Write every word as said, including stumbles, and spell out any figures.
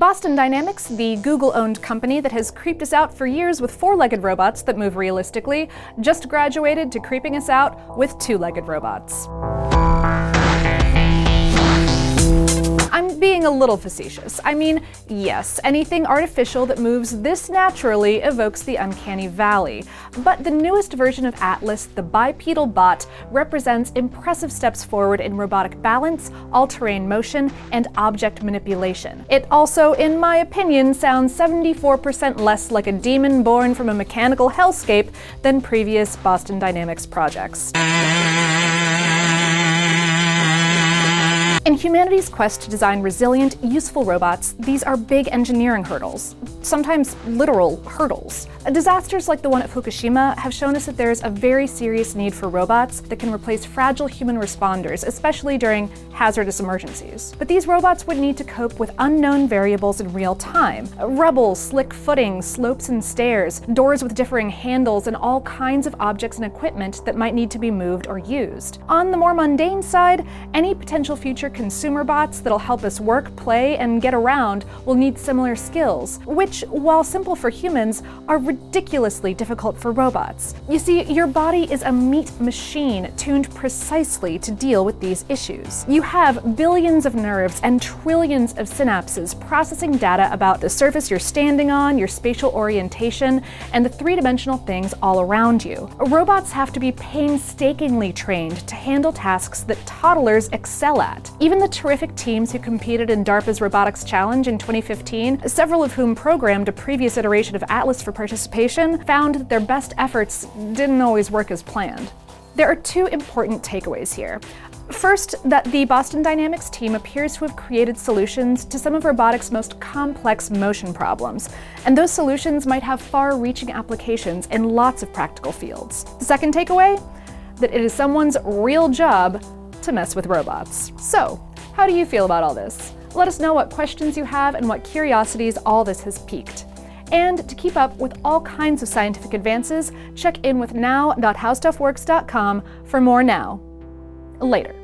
Boston Dynamics, the Google-owned company that has creeped us out for years with four-legged robots that move realistically, just graduated to creeping us out with two-legged robots. I'm being a little facetious. I mean, yes, anything artificial that moves this naturally evokes the uncanny valley. But the newest version of Atlas, the bipedal bot, represents impressive steps forward in robotic balance, all-terrain motion, and object manipulation. It also, in my opinion, sounds seventy-four percent less like a demon born from a mechanical hellscape than previous Boston Dynamics projects. In humanity's quest to design resilient, useful robots, these are big engineering hurdles, sometimes literal hurdles. Disasters like the one at Fukushima have shown us that there is a very serious need for robots that can replace fragile human responders, especially during hazardous emergencies. But these robots would need to cope with unknown variables in real time: rubble, slick footing, slopes and stairs, doors with differing handles, and all kinds of objects and equipment that might need to be moved or used. On the more mundane side, any potential future consumer bots that'll help us work, play, and get around will need similar skills, which, while simple for humans, are ridiculously difficult for robots. You see, your body is a meat machine tuned precisely to deal with these issues. You have billions of nerves and trillions of synapses processing data about the surface you're standing on, your spatial orientation, and the three-dimensional things all around you. Robots have to be painstakingly trained to handle tasks that toddlers excel at. Even the terrific teams who competed in DARPA's Robotics Challenge in twenty fifteen, several of whom programmed a previous iteration of Atlas for participation, found that their best efforts didn't always work as planned. There are two important takeaways here. First, that the Boston Dynamics team appears to have created solutions to some of robotics' most complex motion problems, and those solutions might have far-reaching applications in lots of practical fields. The second takeaway? That it is someone's real job to mess with robots. So, how do you feel about all this? Let us know what questions you have and what curiosities all this has piqued. And to keep up with all kinds of scientific advances, check in with now dot how stuff works dot com for more now. Later.